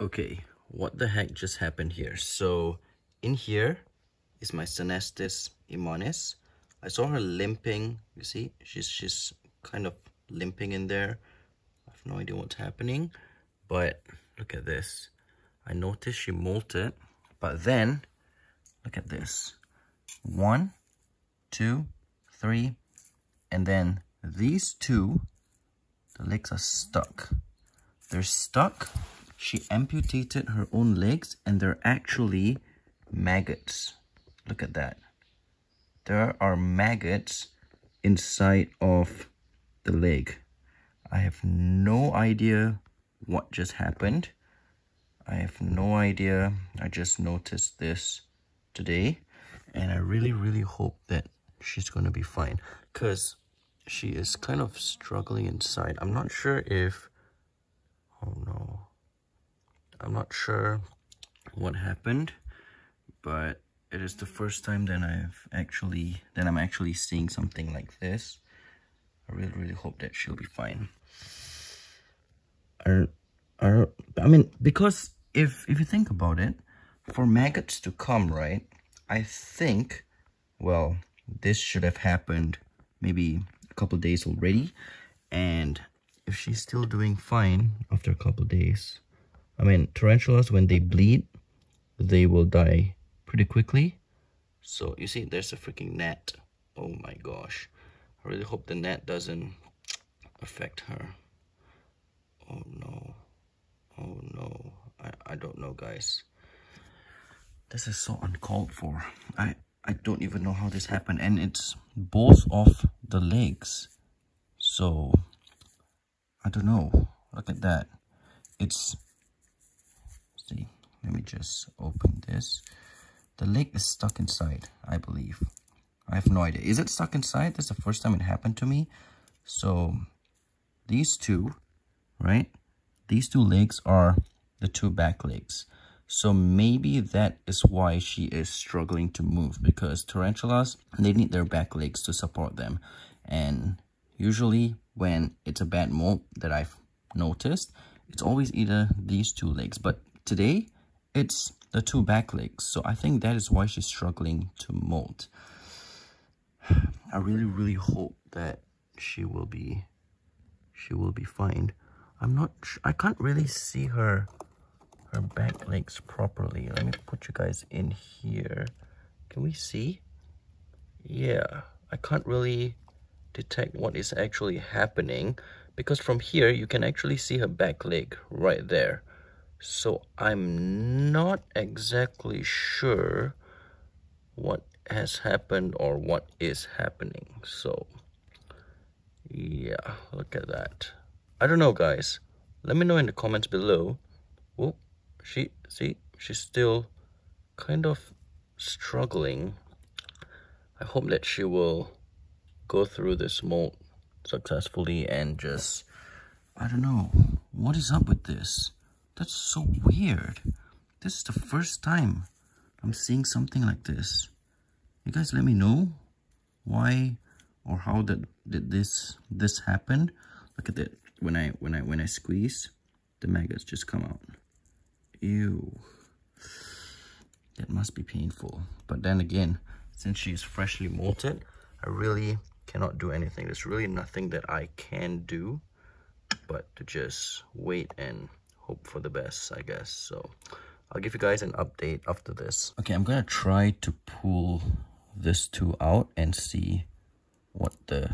Okay, what the heck just happened here? So in here is my Xenesthis immanis. I saw her limping. You see, she's kind of limping in there. I have no idea what's happening, but look at this. I noticed she molted, but then look at this. 1, 2, 3, and then these two, the legs are stuck. They're stuck. She amputated her own legs and they're actually maggots. Look at that. There are maggots inside of the leg. I have no idea what just happened. I have no idea. I just noticed this today. And I really hope that she's going to be fine, because she is kind of struggling inside. I'm not sure if... Oh no. I'm not sure what happened, but it is the first time that I'm actually seeing something like this. I really hope that she'll be fine. I mean, because if you think about it, for maggots to come, right, I think, well, this should have happened maybe a couple of days already, and if she's still doing fine after a couple of days, I mean, tarantulas, when they bleed, they will die pretty quickly. So, you see, there's a freaking gnat. Oh my gosh. I really hope the gnat doesn't affect her. Oh no. Oh no. I don't know, guys. This is so uncalled for. I don't even know how this happened. And it's both of the legs. So, I don't know. Look at that. It's... See, let me just open this. The leg is stuck inside, I believe. I have no idea. Is it stuck inside? This is the first time it happened to me. So, these two, right? These two legs are the two back legs. So, maybe that is why she is struggling to move, because tarantulas, they need their back legs to support them. And usually, when it's a bad molt that I've noticed, it's always either these two legs. But today, it's the two back legs. So I think that is why she's struggling to molt. I really hope that she will be fine. I can't really see her back legs properly. Let me put you guys in here. Can we see? Yeah, I can't really detect what is actually happening, because from here you can actually see her back leg right there. So I'm not exactly sure what has happened or what is happening. So yeah, look at that. I don't know, guys. Let me know in the comments below. Oh, she's still kind of struggling. I hope that she will go through this molt successfully and just, I don't know, what is up with this? That's so weird. This is the first time I'm seeing something like this. You guys let me know why or how did this happen. Look at that. When I squeeze, the maggots just come out. Ew. That must be painful. But then again, since she's freshly molted, I really cannot do anything. There's really nothing that I can do but to just wait and hope for the best, I guess. So I'll give you guys an update after this. Okay, I'm gonna try to pull this two out and see what the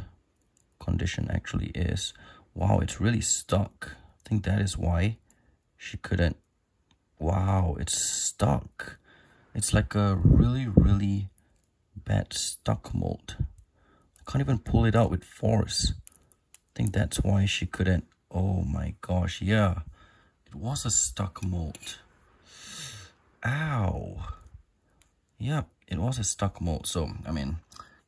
condition actually is. Wow, it's really stuck. I think that is why she couldn't. Wow, it's stuck. It's like a really bad stuck molt. I can't even pull it out with force. I think that's why she couldn't. Oh my gosh, yeah. It was a stuck molt. Ow. Yep, it was a stuck molt. So, I mean,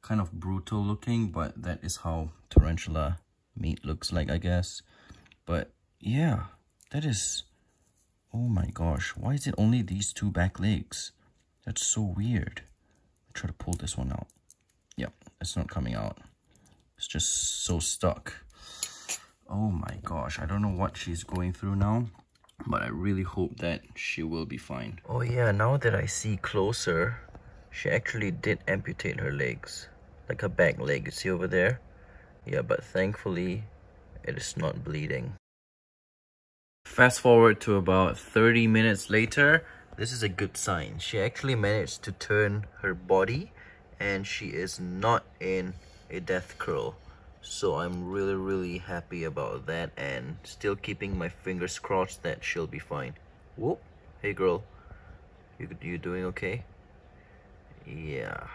kind of brutal looking, but that is how tarantula meat looks like, I guess. But, yeah, that is... Oh my gosh, why is it only these two back legs? That's so weird. I'll try to pull this one out. Yep, it's not coming out. It's just so stuck. Oh my gosh, I don't know what she's going through now. but I really hope that she will be fine. Oh yeah, now that I see closer, she actually did amputate her legs, like her back leg, you see over there? Yeah, but thankfully it is not bleeding. Fast forward to about 30 minutes later, this is a good sign. She actually managed to turn her body and she is not in a death curl. So I'm really happy about that and still keeping my fingers crossed that she'll be fine. Whoop, hey girl, you doing okay? Yeah,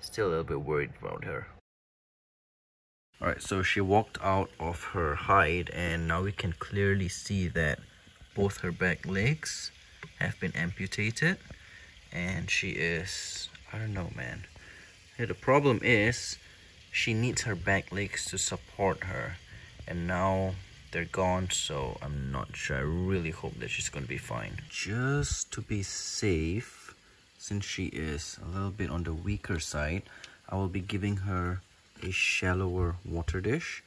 still a little bit worried about her. Alright, so she walked out of her hide and now we can clearly see that both her back legs have been amputated and she is, I don't know, man. Yeah, the problem is she needs her back legs to support her and now they're gone, so I'm not sure. I really hope that she's gonna be fine. Just to be safe, since she is a little bit on the weaker side, I will be giving her a shallower water dish.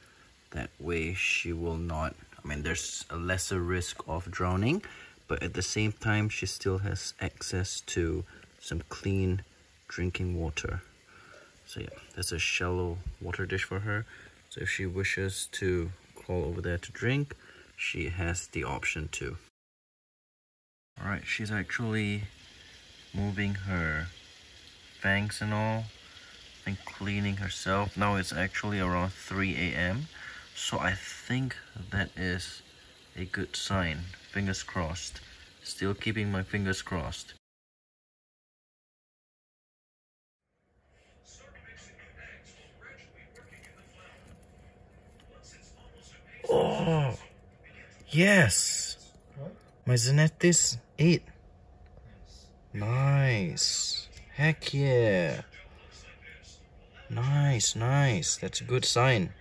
That way she will not, I mean, there's a lesser risk of drowning, but at the same time she still has access to some clean drinking water. So yeah, that's a shallow water dish for her. So if she wishes to crawl over there to drink, she has the option to. Alright, she's actually moving her fangs and all and cleaning herself. Now it's actually around 3 AM, so I think that is a good sign. Fingers crossed. Still keeping my fingers crossed. Oh, yes! My Xenesthis 8. Nice. Heck yeah. Nice, nice. That's a good sign.